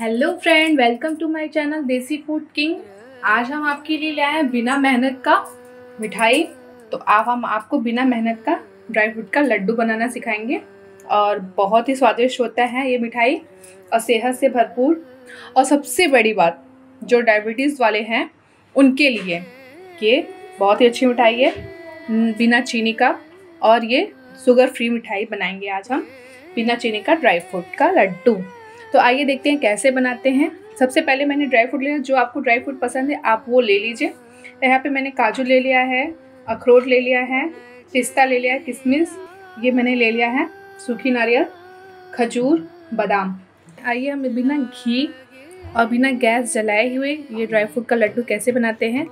Hello friend, welcome to my channel देसी food king. आज हम आपके लिए लाए हैं बिना मेहनत का मिठाई। तो आप हम आपको बिना मेहनत का ड्राई फ्रूट का लड्डू बनाना सिखाएंगे और बहुत ही स्वादिष्ट होता है ये मिठाई और सेहत से भरपूर। और सबसे बड़ी बात जो डायबिटीज़ वाले हैं उनके लिए ये बहुत ही अच्छी मिठाई है बिना चीनी का। और ये शुगर फ्री मिठाई बनाएंगे आज हम, बिना चीनी का ड्राई फ्रूट का लड्डू। तो आइए देखते हैं कैसे बनाते हैं। सबसे पहले मैंने ड्राई फ्रूट लिया, जो आपको ड्राई फ्रूट पसंद है आप वो ले लीजिए। यहाँ पे मैंने काजू ले लिया है, अखरोट ले लिया है, पिस्ता ले लिया है, किशमिश ये मैंने ले लिया है, सूखी नारियल, खजूर, बादाम। आइए हम बिना घी और बिना गैस जलाए हुए ये ड्राई फ्रूट का लड्डू कैसे बनाते हैं।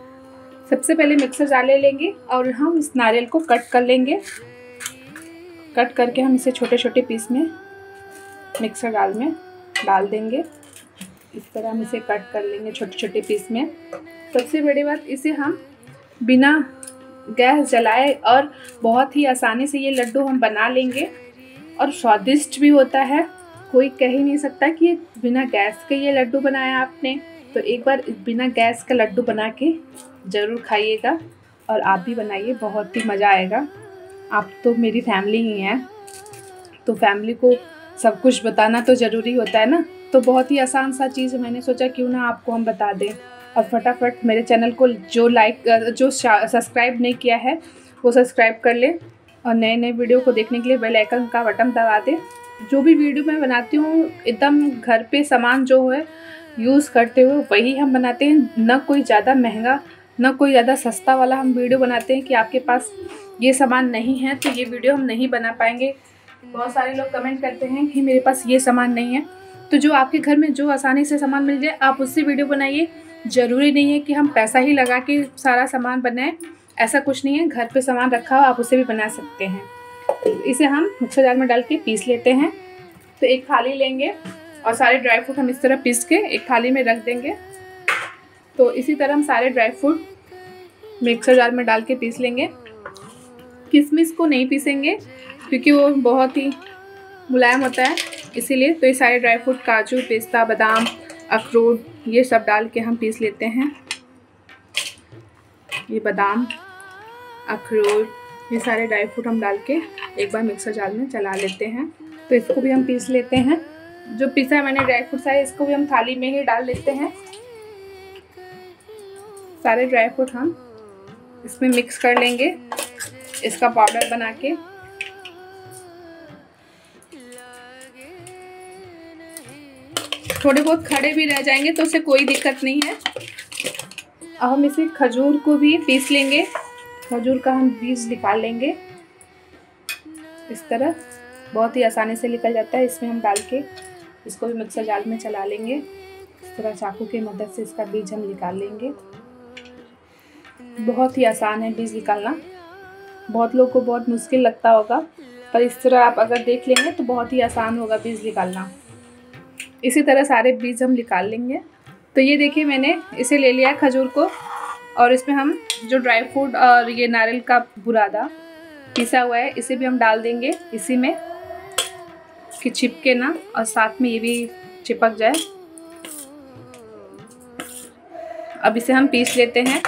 सबसे पहले मिक्सर जार ले लेंगे और हम इस नारियल को कट कर लेंगे। कट करके हम इसे छोटे छोटे पीस में मिक्सर जार में डाल देंगे। इस तरह हम इसे कट कर लेंगे छोटे छोटे पीस में। सबसे बड़ी बात, इसे हम बिना गैस जलाए और बहुत ही आसानी से ये लड्डू हम बना लेंगे और स्वादिष्ट भी होता है। कोई कह ही नहीं सकता कि बिना गैस के ये लड्डू बनाया आपने। तो एक बार बिना गैस का लड्डू बना के ज़रूर खाइएगा और आप भी बनाइए, बहुत ही मज़ा आएगा। आप तो मेरी फैमिली ही हैं, तो फैमिली को सब कुछ बताना तो ज़रूरी होता है ना। तो बहुत ही आसान सा चीज़ मैंने सोचा क्यों ना आपको हम बता दें। और फटाफट मेरे चैनल को जो सब्सक्राइब नहीं किया है वो सब्सक्राइब कर लें और नए नए वीडियो को देखने के लिए बेल आइकन का बटन दबा दें। जो भी वीडियो मैं बनाती हूँ एकदम घर पे सामान जो है यूज़ करते हुए वही हम बनाते हैं, ना कोई ज़्यादा महंगा ना कोई ज़्यादा सस्ता वाला हम वीडियो बनाते हैं कि आपके पास ये सामान नहीं है तो ये वीडियो हम नहीं बना पाएंगे। बहुत सारे लोग कमेंट करते हैं कि मेरे पास ये सामान नहीं है। तो जो आपके घर में जो आसानी से सामान मिल जाए आप उससे वीडियो बनाइए। ज़रूरी नहीं है कि हम पैसा ही लगा के सारा सामान बनाएं, ऐसा कुछ नहीं है। घर पे सामान रखा हो आप उसे भी बना सकते हैं। इसे हम मिक्सर जार में डाल के पीस लेते हैं। तो एक थाली लेंगे और सारे ड्राई फ्रूट हम इस तरह पीस के एक थाली में रख देंगे। तो इसी तरह हम सारे ड्राई फ्रूट मिक्सर जार में डाल के पीस लेंगे। किशमिश को नहीं पीसेंगे क्योंकि वो बहुत ही मुलायम होता है, इसीलिए। तो ये सारे ड्राई फ्रूट काजू, पिस्ता, बादाम, अखरोट ये सब डाल के हम पीस लेते हैं। ये बादाम, अखरोट ये सारे ड्राई फ्रूट हम डाल के एक बार मिक्सर जार में चला लेते हैं। तो इसको भी हम पीस लेते हैं। जो पिसा है मैंने ड्राई फ्रूट सारे, इसको भी हम थाली में ही डाल लेते हैं। सारे ड्राई फ्रूट हम इसमें मिक्स कर लेंगे, इसका पाउडर बना के। थोड़े बहुत खड़े भी रह जाएंगे तो उसे कोई दिक्कत नहीं है। अब हम इसे खजूर को भी पीस लेंगे। खजूर का हम बीज निकाल लेंगे इस तरह, बहुत ही आसानी से निकल जाता है। इसमें हम डाल के इसको भी मिक्सर जार में चला लेंगे। इस तरह चाकू की मदद से इसका बीज हम निकाल लेंगे। बहुत ही आसान है बीज निकालना। बहुत लोगों को बहुत मुश्किल लगता होगा, पर इस तरह आप अगर देख लेंगे तो बहुत ही आसान होगा बीज निकालना। इसी तरह सारे बीज हम निकाल लेंगे। तो ये देखिए मैंने इसे ले लिया है खजूर को, और इसमें हम जो ड्राई फ्रूट और ये नारियल का बुरादा पिसा हुआ है इसे भी हम डाल देंगे इसी में कि चिपके ना, और साथ में ये भी चिपक जाए। अब इसे हम पीस लेते हैं।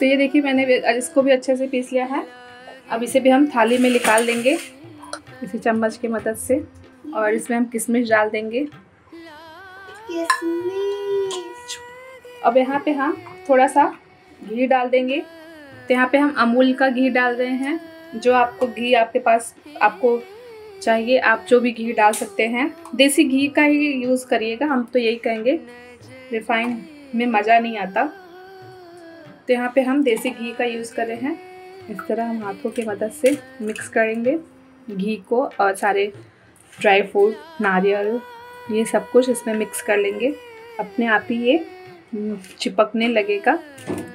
तो ये देखिए मैंने इसको भी अच्छे से पीस लिया है। अब इसे भी हम थाली में निकाल देंगे इसी चम्मच की मदद से, और इसमें हम किशमिश डाल देंगे। किशमिश। अब यहाँ पे हम थोड़ा सा घी डाल देंगे। तो यहाँ पे हम अमूल का घी डाल रहे हैं। जो आपको घी आपके पास आपको चाहिए आप जो भी घी डाल सकते हैं, देसी घी का ही यूज़ करिएगा। हम तो यही कहेंगे, रिफाइंड में मज़ा नहीं आता। तो यहाँ पे हम देसी घी का यूज़ कर रहे हैं। इस तरह हम हाथों की मदद से मिक्स करेंगे घी को, और सारे ड्राई फ्रूट, नारियल ये सब कुछ इसमें मिक्स कर लेंगे। अपने आप ही ये चिपकने लगेगा,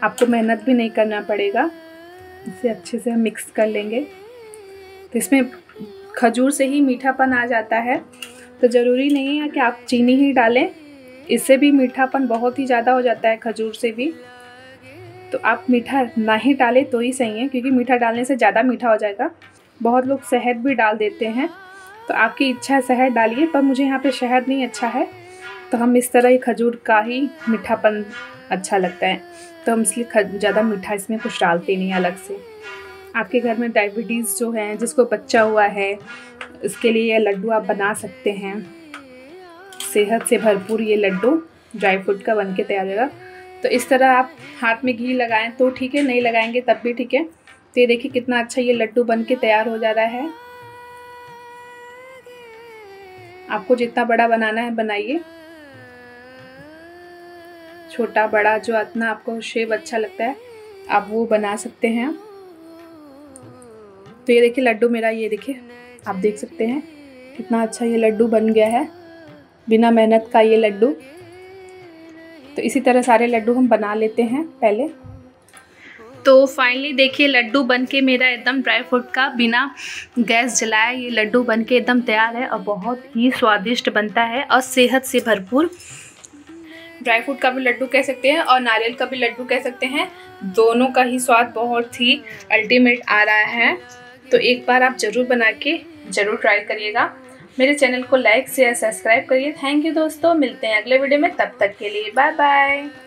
आपको मेहनत भी नहीं करना पड़ेगा। इसे अच्छे से हम मिक्स कर लेंगे। तो इसमें खजूर से ही मीठापन आ जाता है। तो ज़रूरी नहीं है कि आप चीनी ही डालें, इससे भी मीठापन बहुत ही ज़्यादा हो जाता है खजूर से भी। तो आप मीठा ना ही डालें तो ही सही है, क्योंकि मीठा डालने से ज़्यादा मीठा हो जाएगा। बहुत लोग शहद भी डाल देते हैं, तो आपकी इच्छा है शहद डालिए, पर मुझे यहाँ पे शहद नहीं अच्छा है। तो हम इस तरह ही खजूर का ही मीठापन अच्छा लगता है, तो हम इसलिए ज़्यादा मीठा इसमें कुछ डालते नहीं अलग से। आपके घर में डायबिटीज़ जो है, जिसको बच्चा हुआ है, इसके लिए यह लड्डू आप बना सकते हैं। सेहत से भरपूर ये लड्डू ड्राई फ्रूट का बन के तैयार होगा। तो इस तरह आप हाथ में घी लगाएं तो ठीक है, नहीं लगाएंगे तब भी ठीक है। तो ये देखिए कितना अच्छा ये लड्डू बन के तैयार हो जा रहा है। आपको जितना बड़ा बनाना है बनाइए, छोटा बड़ा जो इतना आपको शेप अच्छा लगता है आप वो बना सकते हैं। तो ये देखिए लड्डू मेरा, ये देखिए आप देख सकते हैं कितना अच्छा ये लड्डू बन गया है, बिना मेहनत का ये लड्डू। तो इसी तरह सारे लड्डू हम बना लेते हैं पहले। तो फाइनली देखिए लड्डू बन के मेरा एकदम ड्राई फ्रूट का बिना गैस जलाया ये लड्डू बन के एकदम तैयार है और बहुत ही स्वादिष्ट बनता है और सेहत से भरपूर। ड्राई फ्रूट का भी लड्डू कह सकते हैं और नारियल का भी लड्डू कह सकते हैं, दोनों का ही स्वाद बहुत ही अल्टीमेट आ रहा है। तो एक बार आप ज़रूर बना के ज़रूर ट्राई करिएगा। मेरे चैनल को लाइक शेयर सब्सक्राइब करिए। थैंक यू दोस्तों, मिलते हैं अगले वीडियो में, तब तक के लिए बाय बाय।